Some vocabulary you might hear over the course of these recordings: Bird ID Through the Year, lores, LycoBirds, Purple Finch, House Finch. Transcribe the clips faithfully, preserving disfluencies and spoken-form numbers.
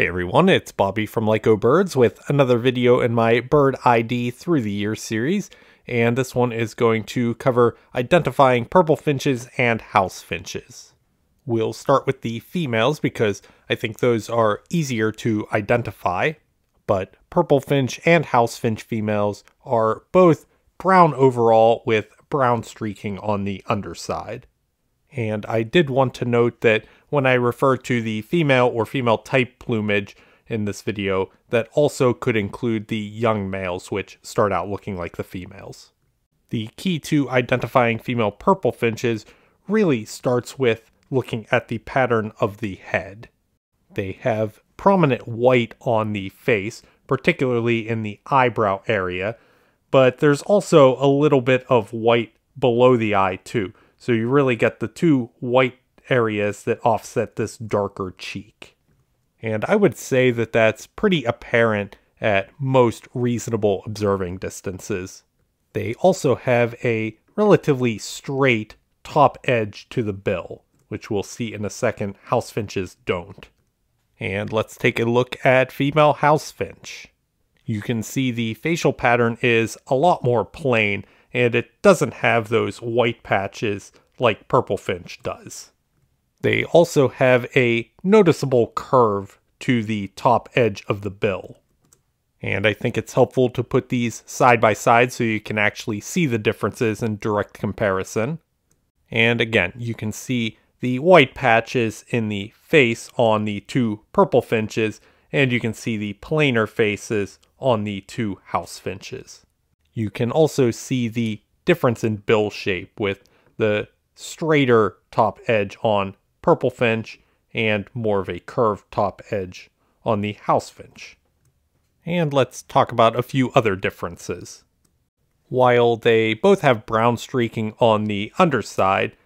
Hey everyone, it's Bobby from LycoBirds with another video in my Bird I D Through the Year series, and this one is going to cover identifying purple finches and house finches. We'll start with the females because I think those are easier to identify, but purple finch and house finch females are both brown overall with brown streaking on the underside. And I did want to note that when I refer to the female or female type plumage in this video, that also could include the young males, which start out looking like the females. The key to identifying female purple finches really starts with looking at the pattern of the head. They have prominent white on the face, particularly in the eyebrow area, but there's also a little bit of white below the eye too. So you really get the two white areas that offset this darker cheek. And I would say that that's pretty apparent at most reasonable observing distances. They also have a relatively straight top edge to the bill, which we'll see in a second house finches don't. And let's take a look at female house finch. You can see the facial pattern is a lot more plain, and it doesn't have those white patches like purple finch does. They also have a noticeable curve to the top edge of the bill. And I think it's helpful to put these side by side so you can actually see the differences in direct comparison. And again, you can see the white patches in the face on the two purple finches, and you can see the plainer faces on the two house finches. You can also see the difference in bill shape with the straighter top edge on purple finch and more of a curved top edge on the house finch. And let's talk about a few other differences. While they both have brown streaking on the underside,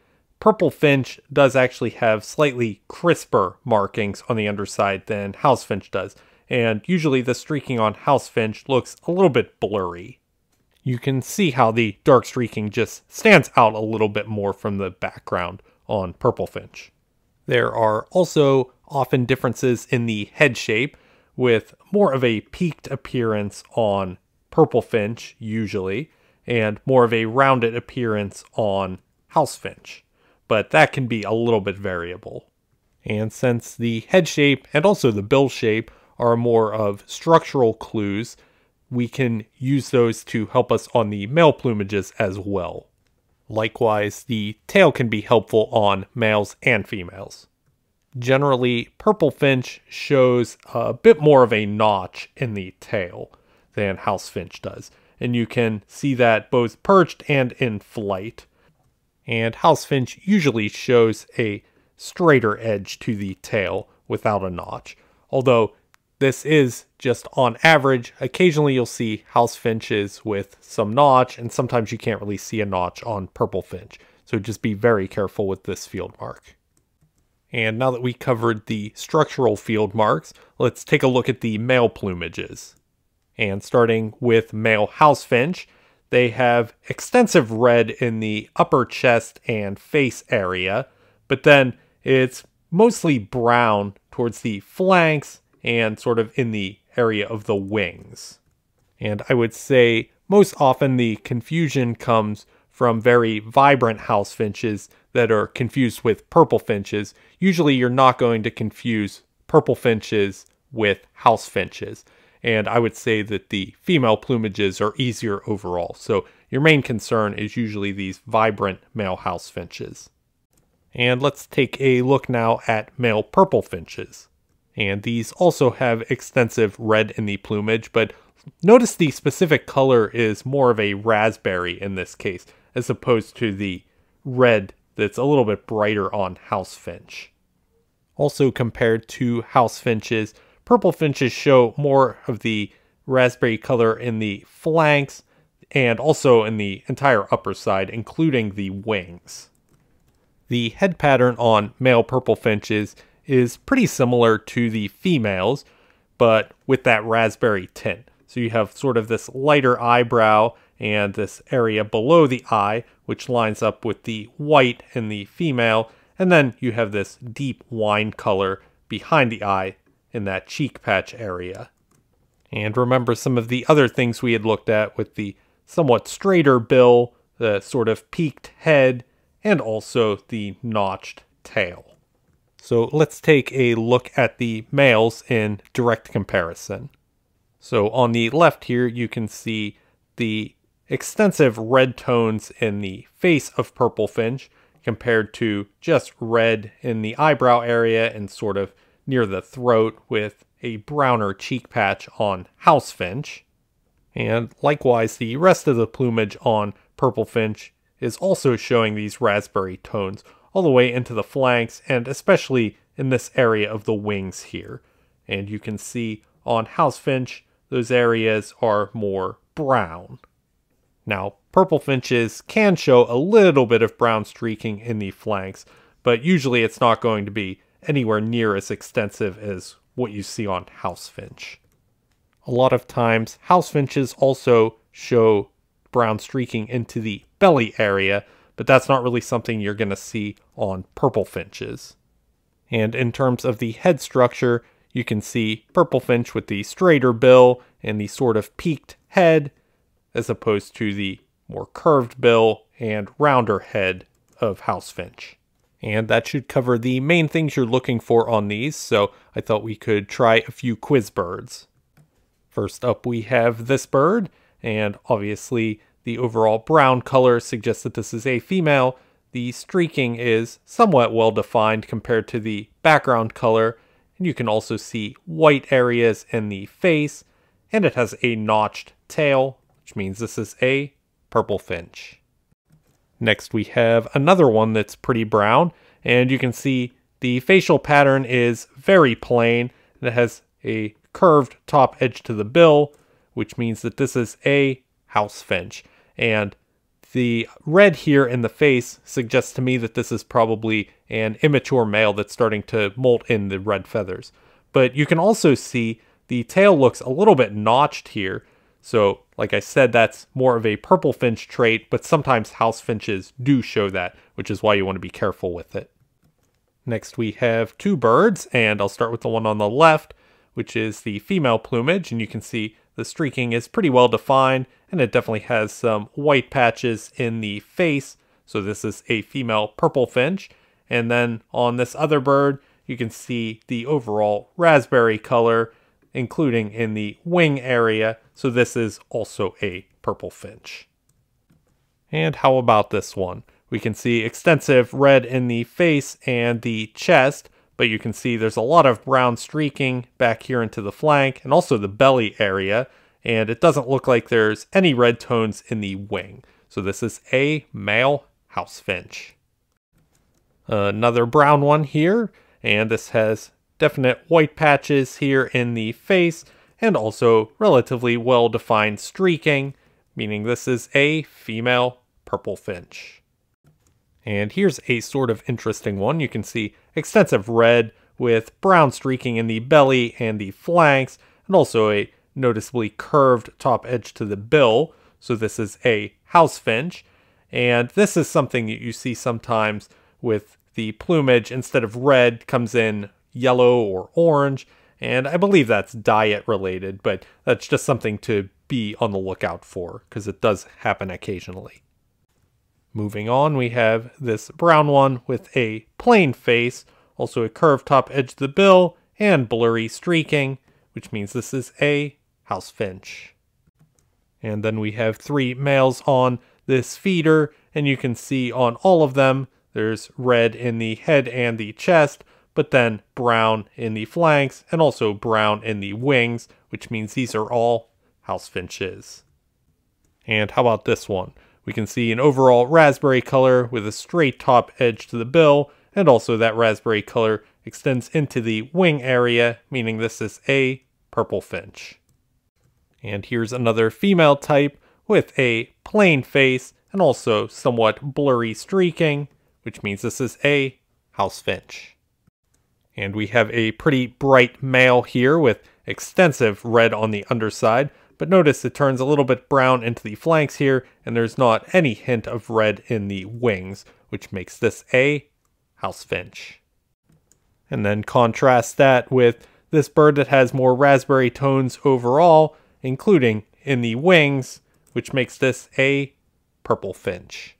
purple finch does actually have slightly crisper markings on the underside than house finch does, and usually the streaking on house finch looks a little bit blurry. You can see how the dark streaking just stands out a little bit more from the background on purple finch. There are also often differences in the head shape, with more of a peaked appearance on purple finch usually, and more of a rounded appearance on house finch, but that can be a little bit variable. And since the head shape and also the bill shape are more of structural clues, we can use those to help us on the male plumages as well. Likewise, the tail can be helpful on males and females. Generally, purple finch shows a bit more of a notch in the tail than house finch does, and you can see that both perched and in flight. And house finch usually shows a straighter edge to the tail without a notch, although this is just on average. Occasionally you'll see house finches with some notch, and sometimes you can't really see a notch on purple finch. So just be very careful with this field mark. And now that we covered the structural field marks, let's take a look at the male plumages. And starting with male house finch, they have extensive red in the upper chest and face area, but then it's mostly brown towards the flanks and sort of in the area of the wings. And I would say most often the confusion comes from very vibrant house finches that are confused with purple finches. Usually you're not going to confuse purple finches with house finches. And I would say that the female plumages are easier overall. So your main concern is usually these vibrant male house finches. And let's take a look now at male purple finches. And these also have extensive red in the plumage, but notice the specific color is more of a raspberry in this case, as opposed to the red that's a little bit brighter on house finch. Also compared to house finches, purple finches show more of the raspberry color in the flanks and also in the entire upper side, including the wings. The head pattern on male purple finches is pretty similar to the females, but with that raspberry tint. So you have sort of this lighter eyebrow and this area below the eye, which lines up with the white in the female, and then you have this deep wine color behind the eye in that cheek patch area. And remember some of the other things we had looked at with the somewhat straighter bill, the sort of peaked head, and also the notched tail. So let's take a look at the males in direct comparison. So on the left here, you can see the extensive red tones in the face of Purple Finch compared to just red in the eyebrow area and sort of near the throat with a browner cheek patch on House Finch. And likewise, the rest of the plumage on Purple Finch is also showing these raspberry tones all the way into the flanks and especially in this area of the wings here. And you can see on House Finch, those areas are more brown. Now, Purple Finches can show a little bit of brown streaking in the flanks, but usually it's not going to be anywhere near as extensive as what you see on House Finch. A lot of times, House Finches also show brown streaking into the belly area, but that's not really something you're going to see on Purple Finches. And in terms of the head structure, you can see Purple Finch with the straighter bill and the sort of peaked head, as opposed to the more curved bill and rounder head of House Finch. And that should cover the main things you're looking for on these, so I thought we could try a few quiz birds. First up, we have this bird, and obviously the overall brown color suggests that this is a female. The streaking is somewhat well defined compared to the background color, and you can also see white areas in the face, and it has a notched tail, which means this is a Purple Finch. Next we have another one that's pretty brown, and you can see the facial pattern is very plain, and it has a curved top edge to the bill, which means that this is a House Finch. And the red here in the face suggests to me that this is probably an immature male that's starting to molt in the red feathers. But you can also see the tail looks a little bit notched here, so like I said, that's more of a Purple Finch trait, but sometimes House Finches do show that, which is why you want to be careful with it. Next we have two birds, and I'll start with the one on the left, which is the female plumage, and you can see the streaking is pretty well defined, and it definitely has some white patches in the face, so this is a female Purple Finch. And then on this other bird, you can see the overall raspberry color, including in the wing area, so this is also a Purple Finch. And how about this one? We can see extensive red in the face and the chest, but you can see there's a lot of brown streaking back here into the flank and also the belly area, and it doesn't look like there's any red tones in the wing. So this is a male House Finch. Another brown one here, and this has definite white patches here in the face and also relatively well-defined streaking, meaning this is a female Purple Finch. And here's a sort of interesting one. You can see extensive red with brown streaking in the belly and the flanks, and also a noticeably curved top edge to the bill, so this is a House Finch. And this is something that you see sometimes with the plumage. Instead of red comes in yellow or orange, and I believe that's diet related, but that's just something to be on the lookout for because it does happen occasionally. Moving on, we have this brown one with a plain face, also a curved top edge to the bill, and blurry streaking, which means this is a House Finch. And then we have three males on this feeder, and you can see on all of them there's red in the head and the chest, but then brown in the flanks and also brown in the wings, which means these are all House Finches. And how about this one? We can see an overall raspberry color with a straight top edge to the bill, and also that raspberry color extends into the wing area, meaning this is a Purple Finch. And here's another female type with a plain face and also somewhat blurry streaking, which means this is a House Finch. And we have a pretty bright male here with extensive red on the underside, but notice it turns a little bit brown into the flanks here, and there's not any hint of red in the wings, which makes this a House Finch. And then contrast that with this bird that has more raspberry tones overall, including in the wings, which makes this a purple finch.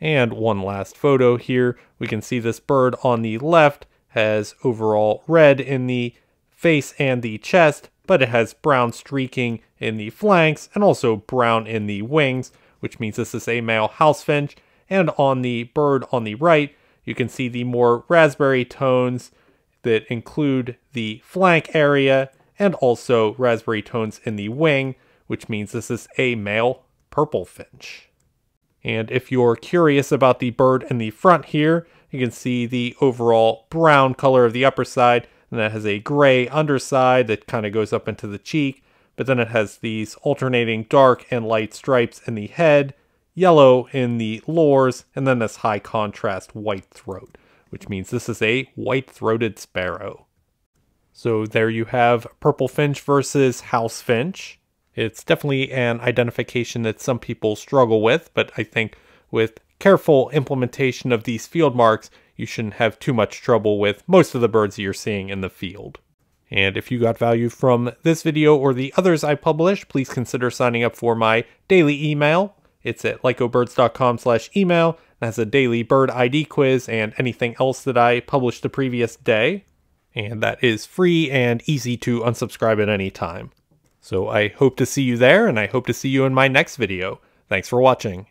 And one last photo here, we can see this bird on the left has overall red in the face and the chest, but it has brown streaking in the flanks and also brown in the wings, which means this is a male house finch. And on the bird on the right, you can see the more raspberry tones that include the flank area and also raspberry tones in the wing, which means this is a male purple finch. And if you're curious about the bird in the front here, you can see the overall brown color of the upper side, and that has a gray underside that kind of goes up into the cheek, but then it has these alternating dark and light stripes in the head, yellow in the lores, and then this high contrast white throat, which means this is a white-throated sparrow. So there you have purple finch versus house finch. It's definitely an identification that some people struggle with, but I think with careful implementation of these field marks, you shouldn't have too much trouble with most of the birds that you're seeing in the field. And if you got value from this video or the others I publish, please consider signing up for my daily email. It's at lycobirds dot com slash email. It has a daily bird I D quiz and anything else that I published the previous day. And that is free and easy to unsubscribe at any time. So I hope to see you there, and I hope to see you in my next video. Thanks for watching.